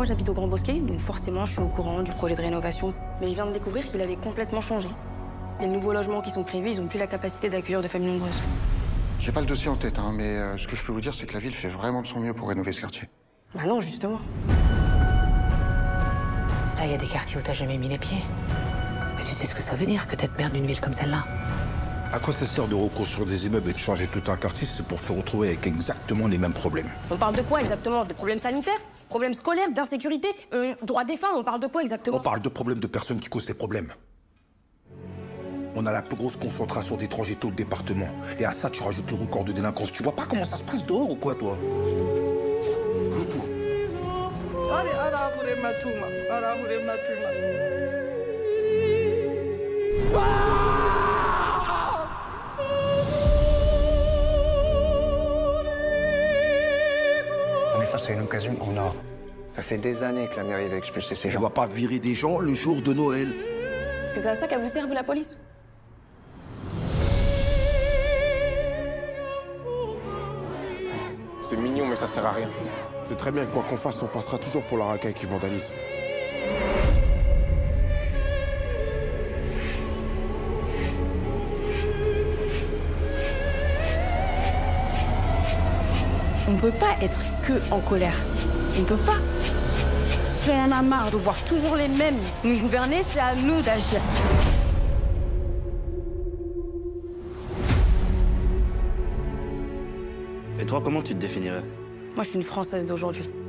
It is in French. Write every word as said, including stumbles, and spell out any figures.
Moi, j'habite au Grand Bosquet, donc forcément, je suis au courant du projet de rénovation. Mais je viens de découvrir qu'il avait complètement changé. Les nouveaux logements qui sont prévus, ils n'ont plus la capacité d'accueillir de familles nombreuses. J'ai pas le dossier en tête, hein, mais euh, ce que je peux vous dire, c'est que la ville fait vraiment de son mieux pour rénover ce quartier. Bah non, justement. Là, il y a des quartiers où t'as jamais mis les pieds. Mais tu sais ce que ça veut dire que d'être maire d'une ville comme celle-là? À quoi ça sert de reconstruire des immeubles et de changer tout un quartier? C'est pour se retrouver avec exactement les mêmes problèmes. On parle de quoi exactement? De problèmes sanitaires? Problèmes scolaires? D'insécurité? euh, Droits des femmes? On parle de quoi exactement? On parle de problèmes de personnes qui causent des problèmes. On a la plus grosse concentration d'étrangers au département. Et à ça, tu rajoutes le record de délinquance. Tu vois pas comment ça se passe dehors ou quoi, toi? Le fou. Allez, allez, matouma. Allez, matouma. C'est une occasion en or. Ça fait des années que la mairie veut expulser ces gens. On ne va pas virer des gens le jour de Noël. Parce que c'est à ça qu'à vous serve la police. C'est mignon, mais ça sert à rien. C'est très bien, quoi qu'on fasse, on passera toujours pour la racaille qui vandalise. On ne peut pas être que en colère. On ne peut pas. J'en ai marre de voir toujours les mêmes nous gouverner, c'est à nous d'agir. Et toi, comment tu te définirais? Moi, je suis une Française d'aujourd'hui.